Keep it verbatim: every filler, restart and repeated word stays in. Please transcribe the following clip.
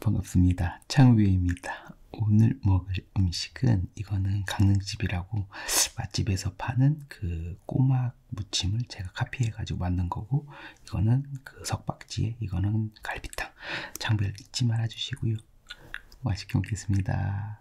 반갑습니다. 창우유입니다. 오늘 먹을 음식은 이거는 강릉집이라고 맛집에서 파는 그 꼬막 무침을 제가 카피해가지고 만든 거고, 이거는 그 석박지에 이거는 갈비탕. 장별 잊지 말아주시고요. 맛있게 먹겠습니다.